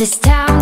This town